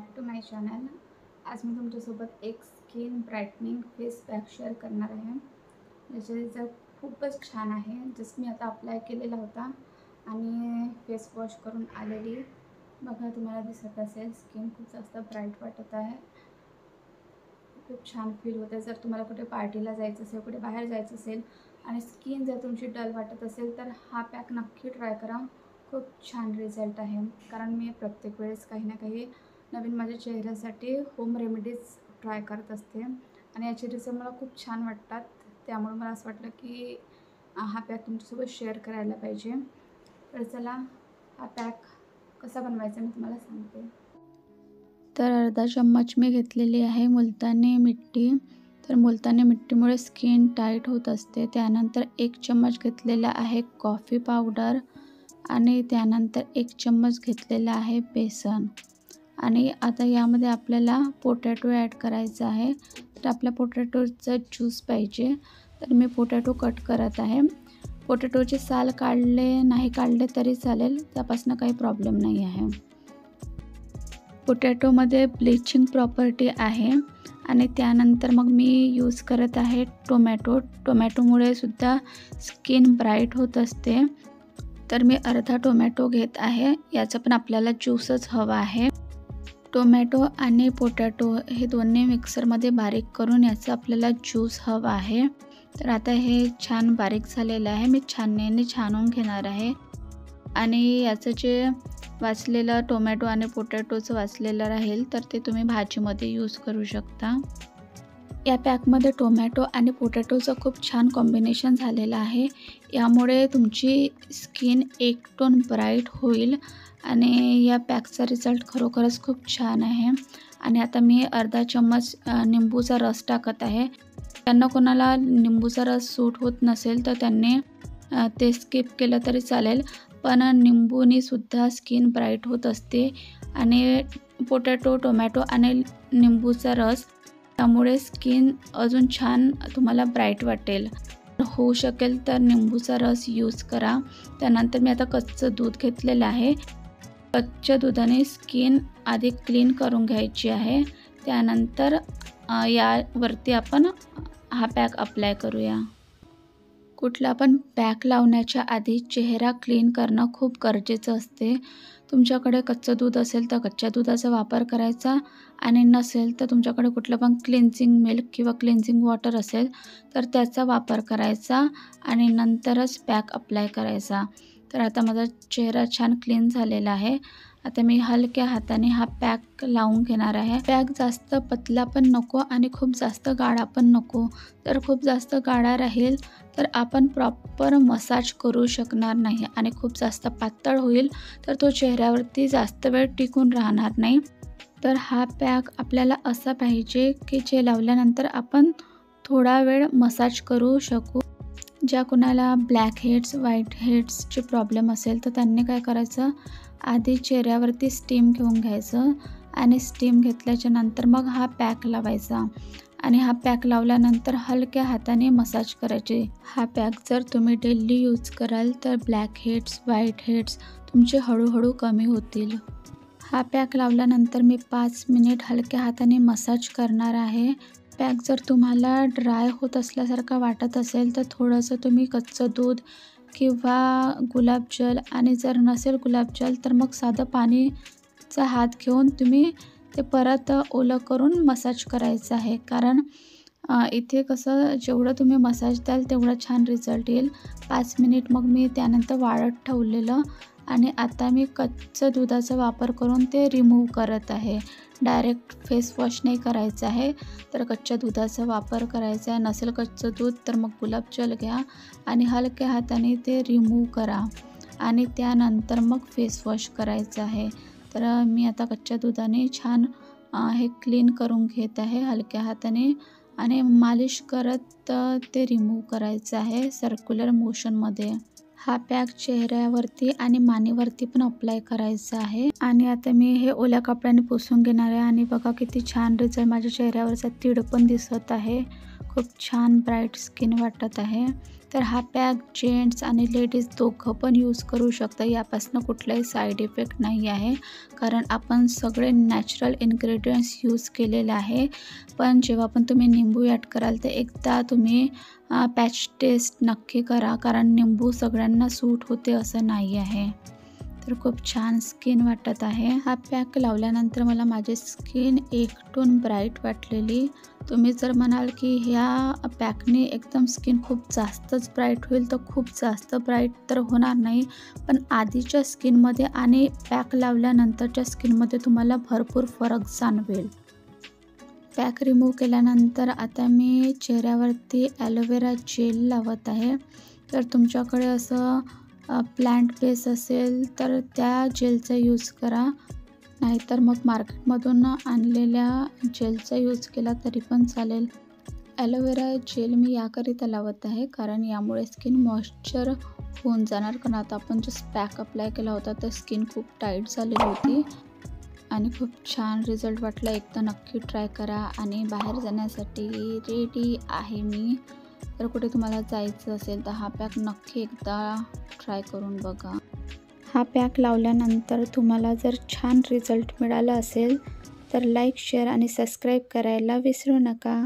Back to my channel. आज मी तुमच्यासोबत एक skin brightening face pack share करणार आहे. ज्याचा रिझल्ट खूपच छान आहे. जसं मी आता अप्लाय केलेला होता आणि फेस वॉश करून आलेली बघा तुम्हाला दिसत असेल स्किन खूप जास्त ब्राईट वाटत आहे. खूप छान फील होते. जर तुम्हाला कुठे पार्टीला जायचं असेल कुठे बाहेर जायचं असेल आणि स्किन जर तुमची डल वाटत असेल तर हा पॅक नक्की ट्राय करा. खूप छान रिझल्ट आहे. कारण मी प्रत्येक वेळेस काही ना काही नवीन माझ्या चेहऱ्यासाठी होम रेमेडीज ट्राय करत असते आणि याचे रिझल्ट मला खूप छान वाटतात. त्यामुळे मला असं वाटलं की हा पॅक तुमच्यासोबत शेअर करायला पाहिजे. तर चला हा पॅक कसा बनवायचा मी तुम्हाला सांगते. तर अर्धा चम्मच मी घेतलेली आहे मुलतानी मिट्टी. तर मुलतानी मिट्टीमुळे स्किन टाईट होत असते. त्यानंतर एक चम्मच घेतलेला आहे कॉफी पावडर आणि त्यानंतर एक चम्मच घेतलेला आहे बेसन. आणि आता यामध्ये आपल्याला पोटॅटो ॲड करायचा आहे. तर आपल्या पोटॅटोचा ज्यूस पाहिजे. तर मी पोटॅटो कट करत आहे. पोटॅटोचे साल काढले नाही काढले तरी चालेल, त्यापासून काही प्रॉब्लेम नाही आहे. पोटॅटोमध्ये ब्लिचिंग प्रॉपर्टी आहे. आणि त्यानंतर मग मी यूज करत आहे टोमॅटो. टोमॅटोमुळे सुद्धा स्किन ब्राईट होत असते. तर मी अर्धा टोमॅटो घेत आहे. याचा पण आपल्याला ज्यूसच हवा आहे. टोमॅटो आणि पोटॅटो हे दोन्ही मिक्सरमध्ये बारीक करून याचा आपल्याला ज्यूस हवा आहे. तर आता हे छान बारीक झालेलं आहे. मी छाननीने छानून घेणार आहे. आणि याचं जे वाचलेलं टोमॅटो आणि पोटॅटोचं वाचलेलं राहील तर ते तुम्ही भाजीमध्ये यूज करू शकता. या पॅकमध्ये टोमॅटो आणि पोटॅटोचं खूप छान कॉम्बिनेशन झालेलं आहे. यामुळे तुमची स्किन एक टोन ब्राईट होईल आणि या पॅकचा रिझल्ट खरोखरच खूप छान आहे. आणि आता मी अर्धा चम्मच निंबूचा रस टाकत आहे. त्यांना कोणाला निंबूचा रस सूट होत नसेल तर त्यांनी ते स्किप केलं तरी चालेल. पण निंबूनीसुद्धा स्किन ब्राईट होत असते. आणि पोटॅटो टोमॅटो आणि निंबूचा रस त्यामुळे स्किन अजून छान तुम्हाला ब्राईट वाटेल. होऊ शकेल तर निंबूचा रस यूज करा. त्यानंतर मी आता कच्चं दूध घेतलेलं आहे. कच्च्या दुधाने स्किन आधी क्लीन करून घ्यायची आहे. त्यानंतर यावरती आपण हा पॅक अप्लाय करूया. कुठला पण पॅक लावण्याच्या आधी चेहरा क्लीन करणं खूप गरजेचं असते. तुमच्याकडे कच्चं दूध असेल तर कच्च्या दुधाचा वापर करायचा. आणि नसेल तर तुमच्याकडे कुठलं पण क्लिन्झिंग मिल्क किंवा क्लिन्झिंग वॉटर असेल तर त्याचा वापर करायचा आणि नंतरच पॅक अप्लाय करायचा. तर आता माझा चेहरा छान क्लीन झालेला आहे. आता मी हलक्या हाताने हा पॅक लावून घेणार आहे. पॅक जास्त पतला पण नको आणि खूप जास्त गाढा पण नको. तर खूप जास्त गाढा राहील तर आपण प्रॉपर मसाज करू शकणार नाही आणि खूप जास्त पातळ होईल तर तो चेहऱ्यावरती जास्त वेळ टिकून राहणार नाही. तर हा पॅक आपल्याला असा पाहिजे की जे लावल्यानंतर आपण थोडा वेळ मसाज करू शकू. ज्या कोणाला ब्लॅक हेड्स व्हाईट हेड्सचे प्रॉब्लेम असेल तर त्यांनी काय करायचं आधी चेहऱ्यावरती स्टीम घेऊन घ्यायचं. आणि स्टीम घेतल्याच्या नंतर मग हा पॅक लावायचा. आणि हा पॅक लावल्यानंतर हलक्या हाताने मसाज करायची. हा पॅक जर तुम्ही डेली यूज कराल तर ब्लॅक हेड्स व्हाईट हेड्स तुमचे हळूहळू कमी होतील. हा पॅक लावल्यानंतर मी 5 मिनिट हलक्या हाताने मसाज करणार आहे. पॅक जर तुम्हाला ड्राय होत असल्यासारखा वाटत असेल तर थोडंसं तुम्ही कच्चं दूध किंवा गुलाबजल आणि जर नसेल गुलाबजल तर मग साधं पाणीचा हात घेऊन तुम्ही ते परत ओलं करून मसाज करायचं आहे. कारण इथे कसं जेवढं तुम्ही मसाज द्याल तेवढा छान रिझल्ट येईल. 5 मिनिट मग मी त्यानंतर वाळत ठेवलेलं आणि आता मी कच्चं दुधाचा वापर करून ते रिमूव्ह करत आहे. डायरेक्ट फेसवॉश नाही करायचं आहे. तर कच्च्या दुधाचा वापर करायचा आहे. नसेल कच्चं दूध तर मग गुलाबजल घ्या आणि हलक्या हाताने ते रिमूव्ह करा आणि त्यानंतर मग फेसवॉश करायचं आहे. तर मी आता कच्च्या दुधाने छान हे क्लीन करून घेत आहे हलक्या हाताने आणि मालिश करत ते रिमूव्ह करायचं आहे सर्क्युलर मोशनमध्ये. हा पॅक चेहऱ्यावरती आणि मानेवरती पण अप्लाय करायचा आहे. आणि आता मी हे ओल्या कपड्याने पुसून घेणार आहे. आणि बघा किती छान रिझल्ट. माझ्या चेहऱ्यावरचा तीड पण दिसत आहे. खूप खूप छान ब्राईट स्किन वाटत आहे। तर हा पॅक जेंट्स आणि लेडीज दोघं पण यूज करू शकता। यापासून कुठलाही साईड इफेक्ट नाही आहे कारण आपण सगळे नॅचरल इन्ग्रेडियंट्स यूज केलेले आहे। पण जेव्हा पण तुम्ही निंबू ॲड कराल तर एकदा तुम्ही पॅच टेस्ट नक्की करा कारण निंबू सगळ्यांना सूट होते असं नाही आहे। तर खूप छान स्किन वाटत आहे। हा पॅक लावल्यानंतर मला माझी स्किन एकटून ब्राईट वाटलेली। तुम्ही जर म्हणाल की ह्या पॅकने एकदम स्किन खूप जास्तच ब्राईट होईल तर खूप जास्त ब्राईट तर होणार नाही पण आधीच्या स्किनमध्ये आणि पॅक लावल्यानंतरच्या स्किनमध्ये तुम्हाला भरपूर फरक जाणवेल। पॅक रिमूव्ह केल्यानंतर आता मी चेहऱ्यावरती ॲलोवेरा जेल लावत आहे। तर तुमच्याकडे असं प्लांट बेस असेल तर त्या जेलचा यूज करा नाहीतर मग मार्केटमधून आणलेल्या जेलचा यूज केला तरी पण चालेल। ॲलोवेरा जेल मी याकरिता लावत आहे कारण यामुळे स्किन मॉइश्चर होऊन जाणार कारण आता आपण जो पॅक अप्लाय केला होता तर स्किन खूप टाईट झालेली होती आणि खूप छान रिझल्ट वाटला। एकदा नक्की ट्राय करा आणि बाहेर जाण्यासाठी रेडी आहे मी। तर कुठे तुम्हाला जायचं असेल तर हा पॅक नक्की एकदा ट्राय करून बघा। हा पॅक लावल्यानंतर तुम्हाला जर छान रिझल्ट मिळाला असेल तर लाईक शेअर आणि सबस्क्राईब करायला विसरू नका।